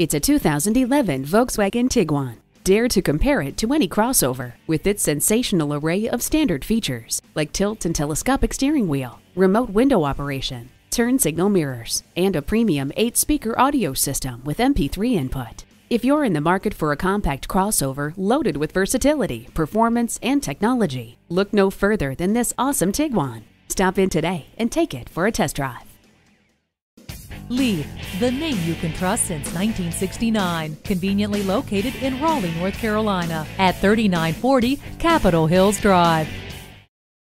It's a 2011 Volkswagen Tiguan. Dare to compare it to any crossover with its sensational array of standard features like tilt and telescopic steering wheel, remote window operation, turn signal mirrors, and a premium 8-speaker audio system with MP3 input. If you're in the market for a compact crossover loaded with versatility, performance, and technology, look no further than this awesome Tiguan. Stop in today and take it for a test drive. Leith, the name you can trust since 1969. Conveniently located in Raleigh, North Carolina at 3940 Capitol Hills Drive.